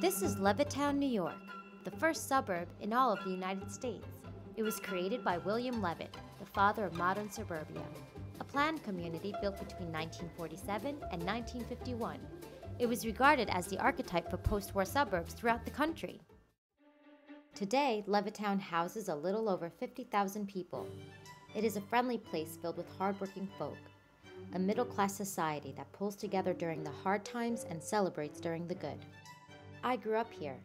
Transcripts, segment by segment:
This is Levittown, New York, the first suburb in all of the United States. It was created by William Levitt, the father of modern suburbia, a planned community built between 1947 and 1951. It was regarded as the archetype for post-war suburbs throughout the country. Today, Levittown houses a little over 50,000 people. It is a friendly place filled with hardworking folk, a middle-class society that pulls together during the hard times and celebrates during the good. I grew up here.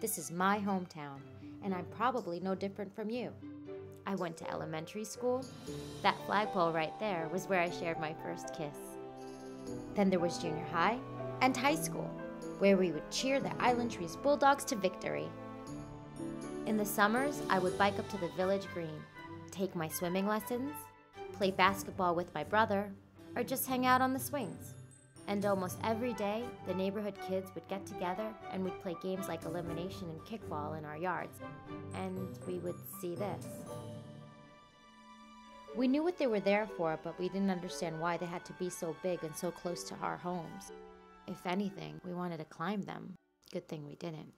This is my hometown, and I'm probably no different from you. I went to elementary school. That flagpole right there was where I shared my first kiss. Then there was junior high and high school, where we would cheer the Island Trees Bulldogs to victory. In the summers, I would bike up to the village green, take my swimming lessons, play basketball with my brother, or just hang out on the swings. And almost every day, the neighborhood kids would get together and we'd play games like elimination and kickball in our yards. And we would see this. We knew what they were there for, but we didn't understand why they had to be so big and so close to our homes. If anything, we wanted to climb them. Good thing we didn't.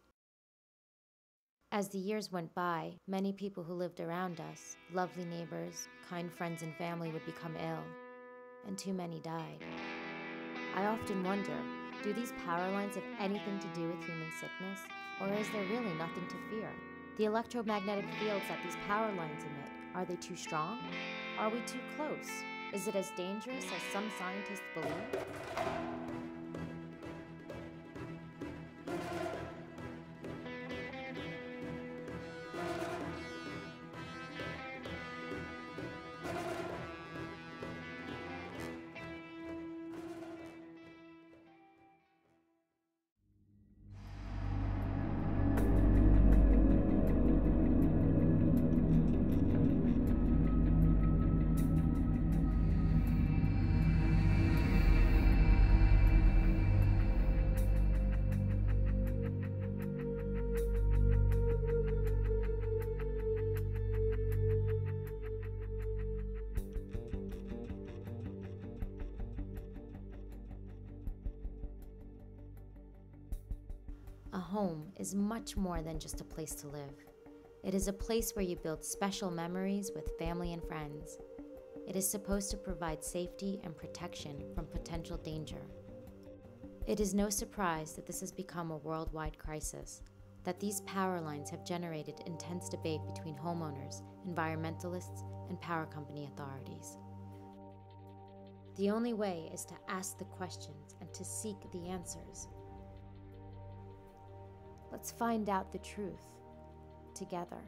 As the years went by, many people who lived around us, lovely neighbors, kind friends and family would become ill, and too many died. I often wonder, do these power lines have anything to do with human sickness, or is there really nothing to fear? The electromagnetic fields that these power lines emit, are they too strong? Are we too close? Is it as dangerous as some scientists believe? A home is much more than just a place to live. It is a place where you build special memories with family and friends. It is supposed to provide safety and protection from potential danger. It is no surprise that this has become a worldwide crisis, that these power lines have generated intense debate between homeowners, environmentalists, and power company authorities. The only way is to ask the questions and to seek the answers. Let's find out the truth together.